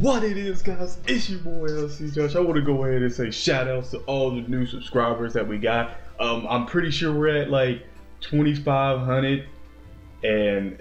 What it is, guys, it's your boy LC Josh. I want to go ahead and say shout outs to all the new subscribers that we got. I'm pretty sure we're at like 2,500 and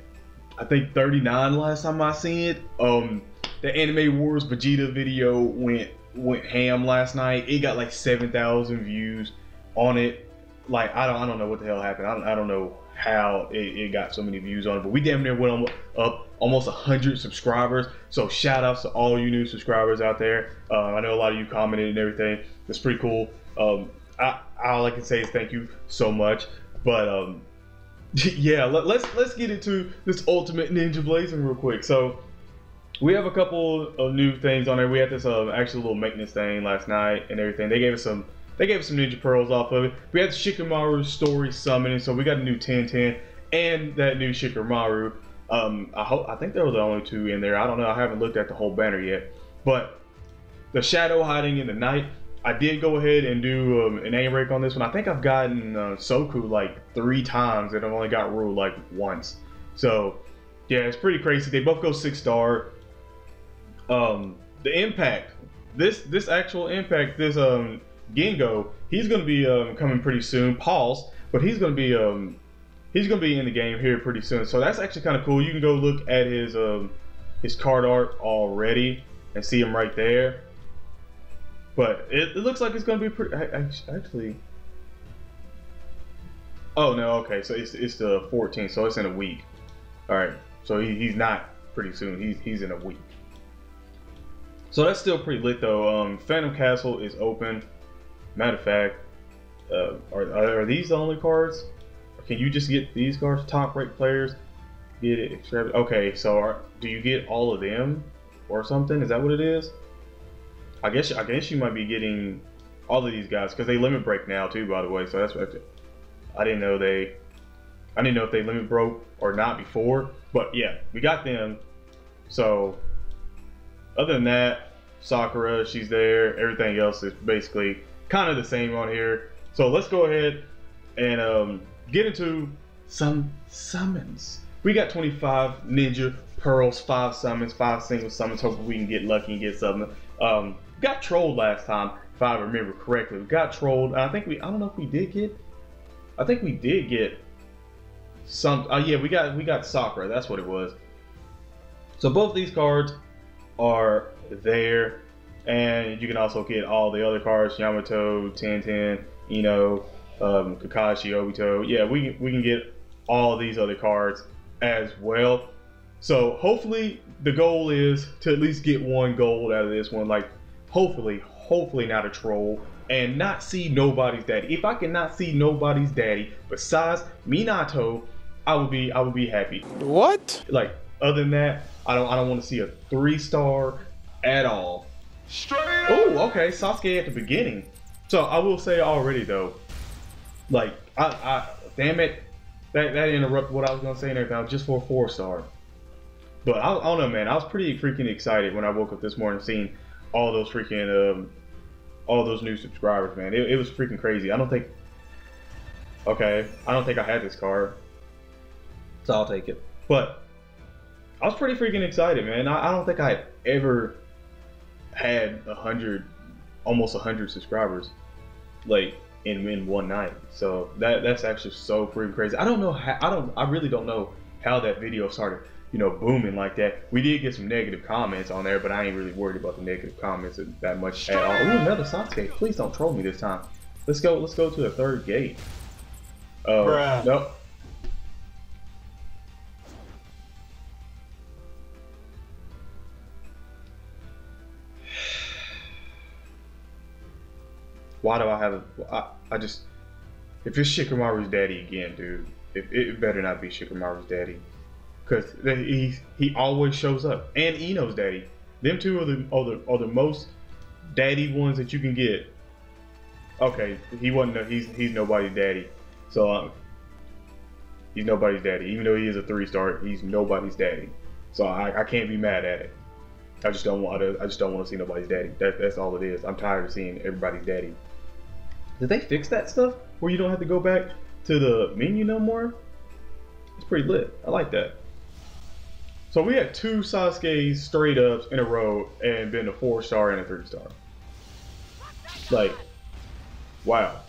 I think 39 last time I seen it. The Anime Wars Vegeta video went ham last night. It got like 7,000 views on it. Like I don't know what the hell happened. I don't know how it got so many views on it, but we damn near went up almost 100 subscribers. So shout outs to all you new subscribers out there. I know a lot of you commented and everything. That's pretty cool. All I can say is thank you so much. But yeah, let's get into this Ultimate Ninja Blazing real quick. So we have a couple of new things on there. We had this actually little maintenance thing last night and everything. They gave us some ninja pearls off of it. We had the Shikamaru story summoning, so we got a new Tenten and that new Shikamaru. I think there were the only two in there. I don't know. I haven't looked at the whole banner yet. But the shadow hiding in the night, I did go ahead and do an aim break on this one. I think I've gotten Soku like 3 times, and I've only got Rue like once. So yeah, it's pretty crazy. They both go 6-star. The impact, this actual impact, this Gingo, he's gonna be coming pretty soon. Pause, but he's gonna be in the game here pretty soon. So that's actually kind of cool. You can go look at his card art already and see him right there. But it looks like it's gonna be pretty. Actually, oh no, okay. So it's the 14th, so it's in a week. All right, so he's not pretty soon. He's in a week. So that's still pretty lit though. Phantom Castle is open. Matter of fact, are these the only cards? Or can you just get these cards? Top rate players get it. Extravagant. Okay, so do you get all of them or something? Is that what it is? I guess you might be getting all of these guys because they limit break now too. By the way, so that's what I didn't know if they limit broke or not before. But yeah, we got them. So other than that, Sakura, she's there. Everything else is basically kind of the same on here. So let's go ahead and get into some summons. We got 25 ninja pearls, 5 summons, 5 single summons. Hopefully we can get lucky and get something. Got trolled last time, if I remember correctly. We got trolled. I think we did get some. Oh yeah, we got Sakura. That's what it was. So both these cards are there, and you can also get all the other cards: Yamato, Tenten, Ino, Kakashi, Obito. Yeah, we can get all these other cards as well. So hopefully the goal is to at least get one gold out of this one. Like hopefully not a troll, and not see nobody's daddy. If I cannot see nobody's daddy besides Minato, I would be happy. What? Like other than that, I don't want to see a 3-star at all. Oh, okay, Sasuke at the beginning. So I will say already though, like I damn it, that interrupted what I was gonna say and everything just for a 4-star. But I don't know, man. I was pretty freaking excited when I woke up this morning seeing all those freaking all those new subscribers, man. It was freaking crazy. I don't think I had this card, so I'll take it. But I was pretty freaking excited, man. I don't think I had ever had 100, almost 100 subscribers, like in one night. So that's actually so freaking crazy. I don't know how. I really don't know how that video started, you know, booming like that. We did get some negative comments on there, but I ain't really worried about the negative comments that much at all. Ooh, another Sasuke. Please don't troll me this time. Let's go to the third gate. Oh, nope. Why do I have a? I just, if it's Shikamaru's daddy again, dude, it better not be Shikamaru's daddy, because he always shows up. And Ino's daddy. Them two are the most daddy ones that you can get. Okay, he's nobody's daddy. So he's nobody's daddy. Even though he is a 3-star, he's nobody's daddy. So I can't be mad at it. I just don't want to see nobody's daddy. That's all it is. I'm tired of seeing everybody's daddy. Did they fix that stuff where you don't have to go back to the menu no more? It's pretty lit. I like that. So we had two Sasuke straight ups in a row and then a 4-star and a 3-star. Like, wow.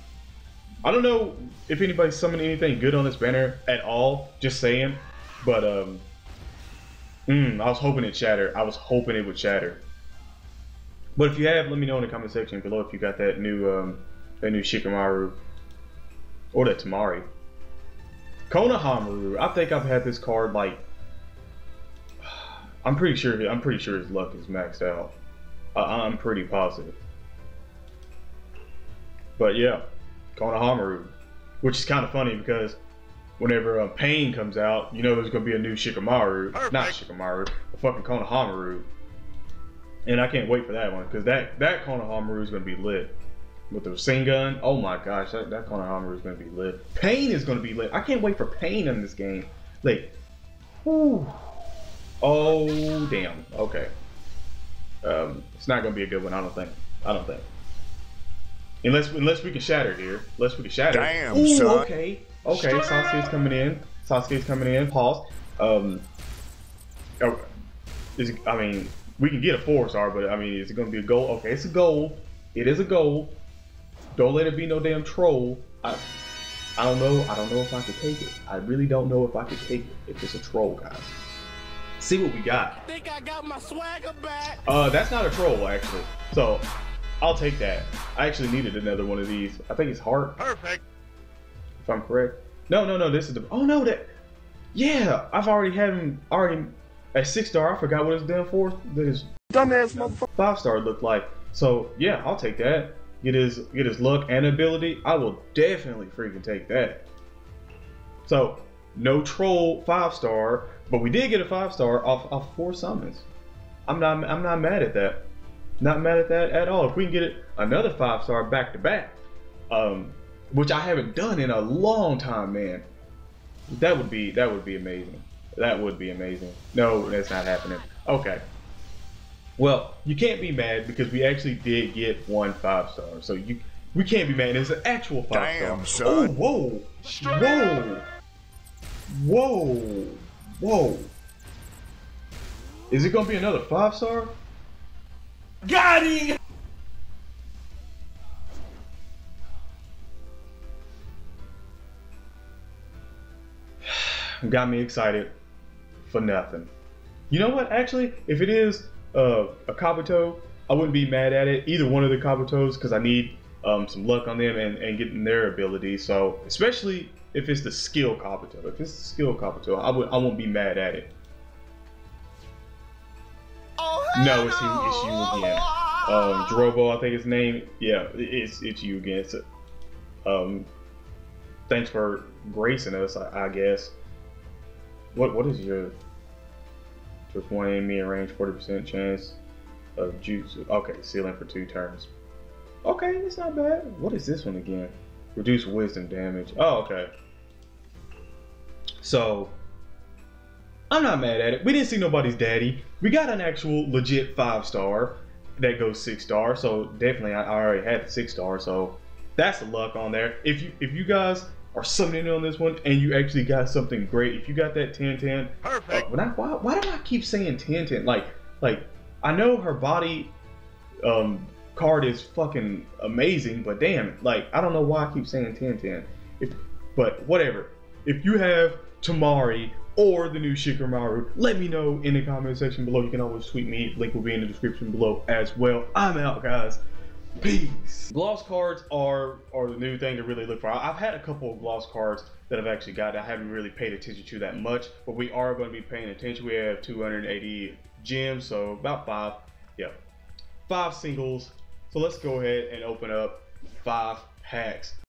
I don't know if anybody summoned anything good on this banner at all, just saying, but I was hoping it shattered. I was hoping it would shatter. But if you have, let me know in the comment section below if you got that new Shikamaru or that Temari. Konohamaru, I think I've had this card like, I'm pretty sure his luck is maxed out. I'm pretty positive. But yeah, Konohamaru, which is kind of funny because whenever Pain comes out, you know there's gonna be a new Shikamaru, not Shikamaru, a fucking Konohamaru, and I can't wait for that one because that Konohamaru is gonna be lit with the Rasengan. Oh my gosh, that Konohamaru is gonna be lit. Pain is gonna be lit. I can't wait for Pain in this game. Like, whoo. Oh damn. Okay. It's not gonna be a good one. I don't think. Unless we can shatter here. Unless we can shatter. Damn. Ooh, son. Okay. Okay. Sasuke's coming in. Pause. I mean, we can get a 4-star, but I mean, is it gonna be a goal? Okay, it's a goal. It is a goal. Don't let it be no damn troll. I don't know. I don't know if I could take it. I really don't know if I could take it. If it's a troll, guys. See what we got. I think I got my swagger back. That's not a troll actually. So I'll take that. I actually needed another one of these. I think it's heart. Perfect. If I'm correct. No. This is the. Oh no, that. Yeah, I've already had him. Already at 6-star. I forgot what his damn 5-star looked like. So yeah, I'll take that. Get his luck and ability. I will definitely freaking take that. So no troll 5-star. But we did get a 5-star off 4 summons. I'm not mad at that. Not mad at that at all. If we can get it another 5-star back to back, which I haven't done in a long time, man. That would be amazing. That would be amazing. No, that's not happening. Okay. Well, you can't be mad because we actually did get one 5-star. So we can't be mad. It's an actual 5-star. Damn, son. Oh, whoa, whoa, whoa. Whoa. Is it gonna be another 5-star? Got it! Got me excited for nothing. You know what, actually, if it is a Kabuto, I wouldn't be mad at it. Either one of the Kabutos, because I need some luck on them and getting their ability, so especially if it's the skill Kabuto, I won't be mad at it. Oh, no, it's you again. Drogo, I think his name. Yeah, it's you again. So, thanks for gracing us, I guess. What is your just one enemy in range, 40% chance of jutsu? Okay, sealing for 2 turns. Okay, it's not bad. What is this one again? Reduce wisdom damage. Oh, okay. So, I'm not mad at it. We didn't see nobody's daddy. We got an actual legit 5-star that goes 6-star. So definitely, I already had the 6-star. So that's the luck on there. If you guys are summoning on this one and you actually got something great, if you got that Tenten. Perfect. Why do I keep saying Tenten? Like I know her body. Card is fucking amazing, but damn, like I don't know why I keep saying Tenten. But whatever. If you have Temari or the new Shikamaru, let me know in the comment section below. You can always tweet me. Link will be in the description below as well. I'm out, guys. Peace. Gloss cards are the new thing to really look for. I've had a couple of gloss cards that I've actually got. I haven't really paid attention to that much, but we are going to be paying attention. We have 280 gems, so about 5. Yeah, 5 singles. So let's go ahead and open up 5 packs.